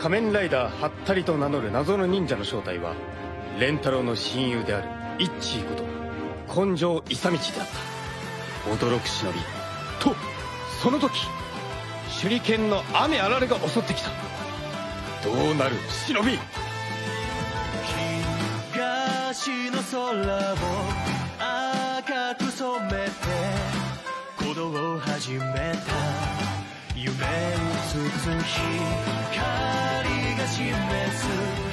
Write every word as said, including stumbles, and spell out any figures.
仮面ライダーハッタリと名乗る謎の忍者の正体はレンタロウの親友であるイッチーこと根性勇道であった。驚く忍びとその時手裏剣の雨あられが襲ってきた。どうなる忍び。東の空を赤く染めて鼓動を始めた。夢を包む光が示す